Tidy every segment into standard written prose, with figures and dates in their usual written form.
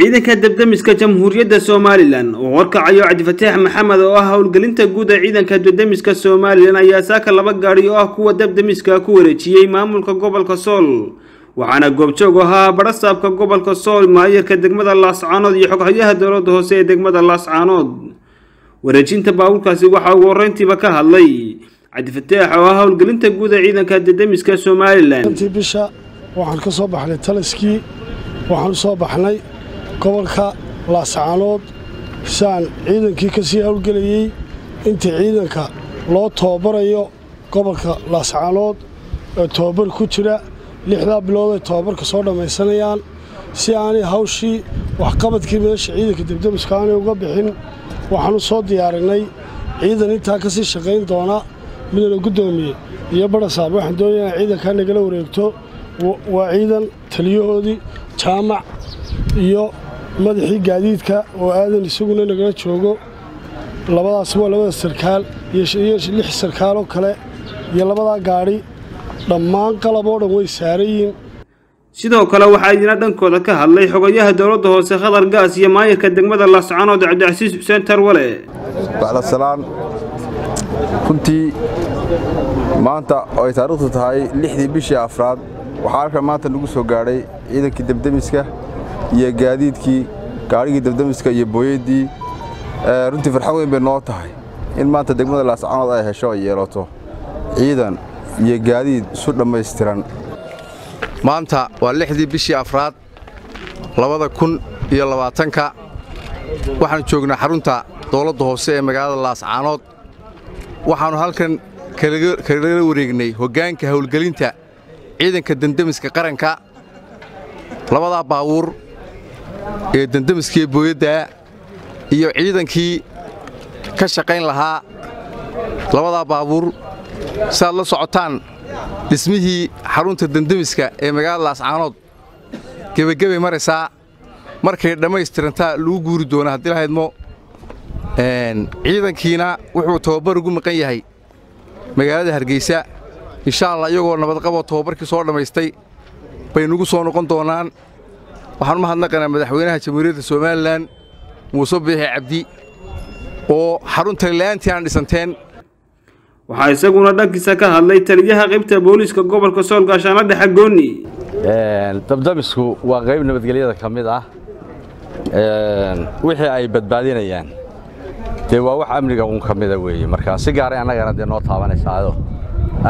ciidanka dabdamiska jamhuuriyadda Soomaaliland oo warkacayo Cabdi Fataax Maxamed oo ah howlgelinta guud ee ciidanka dabdamiska Soomaaliland ayaa saaka laba gaari oo ah kuwa dabdamiska ku wareejiyay maamulka gobolka Sool waxaana goobjoog ahaa barasaabka gobolka Sool maayirka degmada Laascaanood iyo xoghayaha dawladda hoose ee degmada Laascaanood wareejinta baawulkaasi waxa uu horeyntiiba ka hadlay Cabdi Fataax oo ah howlgelinta guud ee ciidanka dabdamiska Soomaaliland waxaan ka soo baxnay taliskii waxaan soo baxnay gobolka Laascaanood saan ciidankii ka sii howlgeliyay intii ciidanka loo toobarayo gobolka Laascaanood ee toobar ku jira 6 bilood ee toobarka soo dhamaysanayaan si aanay hawshii wax qabadkii meesha ciidanka dabdamiska aanay uga bixin waxaan soo diyaarinay ciidan inta ka sii shaqeyn doona midna gudoomiye iyo barasaab waxaan doonayaa ciidanka nagala wareegto وعيدا تليهودي جامع يو مدحي قاديدكا وآذن يسوقنا نقرأ شوقو لبدا سوا لبدا السركال يش لح السركالو كلا يلبدا قاري لما انقلبوا رموي ساريين sidoo kale waxa ayna dhankooda ka hadlay xogayaha dawladda hoose qadar gaas iyo maayirka degmada Laascaanood Cabdi Xasiis Xuseen Tarwale bala salaan kunti maanta ay taariikhdu tahay 6 bishii afraad waxaa maanta lagu soo gaaray ciidankii dabdamiska iyo gaadiidkii gaarigii dabdamiska iyo booyadii runtii farxad weyn bay noo tahay in maanta degmada Laascaanood ay hesho yeelato ciidan iyo gaadiid isu dhameystiran maanta waa 6 bishii afraad 2020 waxaan joognaa xarunta dawladda hoose ee magaalada Laascaanood waxaan halkan kala wareegnay hogaanka howlgelinta ciidanka dabdamiska qaranka labada baawur ee dabdamiska booyada iyo ciidankii ka shaqeyn lahaa labada baawur saad la socotaan ismihii xarunta dabdamiska ee magaalada Laascaanood gabagabay maraysaa markay dhameystiranta lagu guuri doona hadii lahaydmo ciidankiina wuxuu tababar ugu maqan yahay magaalada Hargeysa إن شاء الله يقول نبض قبض توبرك صور لما يستي بينوجو صانو قنطونان وحنا ما هنقنا مدحوينها تمرير السومالان مصبيح عبدي وحرون تلان تيان لسنتين وحيسقون ذاك سكها الله يترجها غيبت بوليس كقبل كسول عشان هذا حقوني. طب ده مسكو وغيب نبض قليل كمية ده وحي أي بد بعدين أيام تبغى وح أمريكا قوم كمية ده ويجي مركز سيجاري أنا جرا دي نقطة وانا ساعده.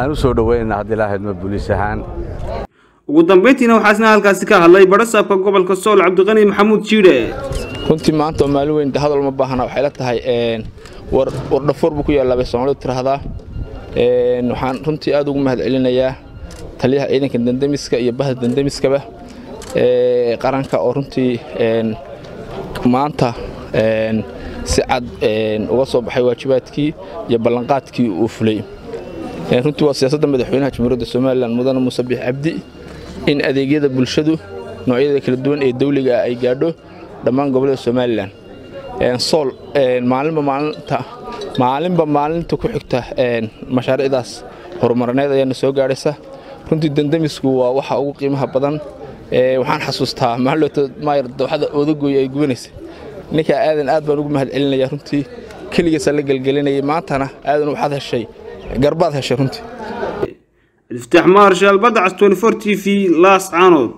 أنا سود وين هذا لا هد مبليس هان. وقدام بيتنا وحسنا هالكاستكها الله يبارس أبقى قبل كسول عبد الغني محمود شيرة. كنت مع أنتم مالوين هذا المباهنا وحالتها هاي ورنفور بكوي الله بس عملوا ترى هذا نحن كنت أدوق مهد علينا يا تليها إينا كنا ندمسك يبه ندمسك به قرنك أورنتي مع أنت سعد وصب حواجباتك يبلغاتك وفلي. runtii waa siyaasadda madaxweynaha jamhuuriyadda Soomaaliland mudane Musabbix Cabdi in adeegyada bulshadu noocyada kala duwan ee dawliga ay gaadho dhammaan gobolada Soomaaliland Sool maalinba maalinta ku xigta mashaariicdaas horumarineed ayaa soo gaaraysa runtii dabdamisku waa waxa ugu qiimaha badan waxaan xasuustaa maalinta maayir dawxada odagoy ay gubanaysa ninka aadan aad baan ugu mahad celinaya runtii kaligiis la galgalinayay maantana aadan u xad heshay قربات هالشرنتي الافتتاح مارشال بدعس 24 تي في Laascaanood.